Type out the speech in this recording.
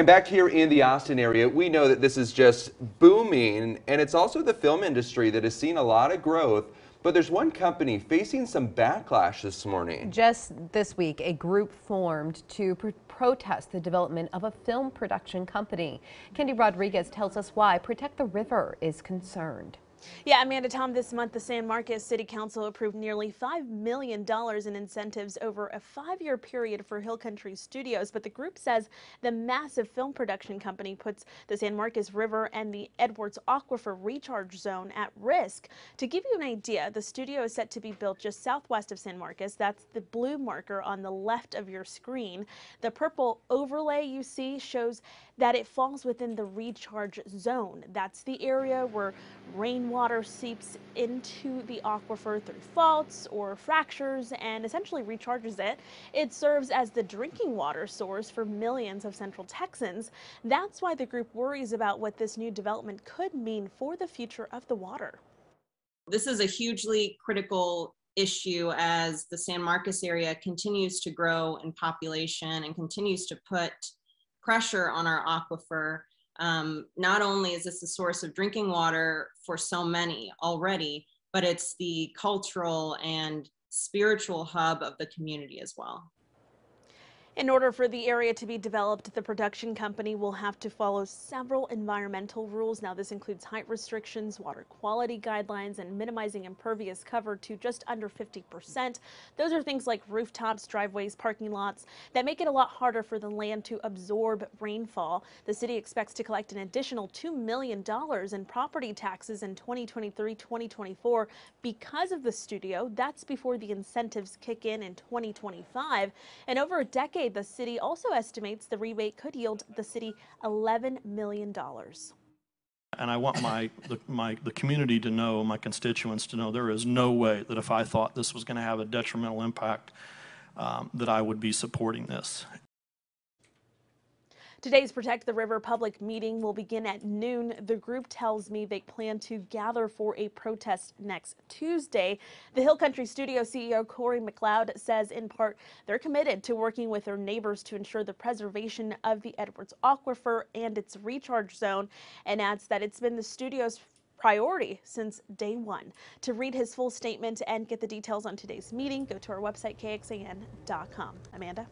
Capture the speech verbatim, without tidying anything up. And back here in the Austin area, we know that this is just booming, and it's also the film industry that has seen a lot of growth. But there's one company facing some backlash this morning. Just this week, a group formed to pr protest the development of a film production company. Candy Rodriguez tells us why Protect the River is concerned. Yeah, Amanda, Tom, this month the San Marcos City Council approved nearly five million dollars in incentives over a five year period for Hill Country Studios, but the group says the massive film production company puts the San Marcos River and the Edwards Aquifer recharge zone at risk. To give you an idea, the studio is set to be built just southwest of San Marcos. That's the blue marker on the left of your screen. The purple overlay you see shows that it falls within the recharge zone. That's the area where rain water seeps into the aquifer through faults or fractures and essentially recharges it. It serves as the drinking water source for millions of Central Texans. That's why the group worries about what this new development could mean for the future of the water. This is a hugely critical issue as the San Marcos area continues to grow in population and continues to put pressure on our aquifer. Um, not only is this a source of drinking water for so many already, but it's the cultural and spiritual hub of the community as well. In order for the area to be developed, the production company will have to follow several environmental rules. Now, this includes height restrictions, water quality guidelines, and minimizing impervious cover to just under fifty percent. Those are things like rooftops, driveways, parking lots that make it a lot harder for the land to absorb rainfall. The city expects to collect an additional two million dollars in property taxes in twenty twenty-three twenty twenty-four because of the studio. That's before the incentives kick in in twenty twenty-five. And over a decade, the city also estimates the rebate could yield the city eleven million dollars. And I want my, the, my, the community to know, my constituents to know, there is no way that if I thought this was going to have a detrimental impact, um, that I would be supporting this. Today's Protect the River public meeting will begin at noon. The group tells me they plan to gather for a protest next Tuesday. The Hill Country Studio C E O Corey McLeod says in part they're committed to working with their neighbors to ensure the preservation of the Edwards Aquifer and its recharge zone, and adds that it's been the studio's priority since day one. To read his full statement and get the details on today's meeting, go to our website, k x a n dot com. Amanda?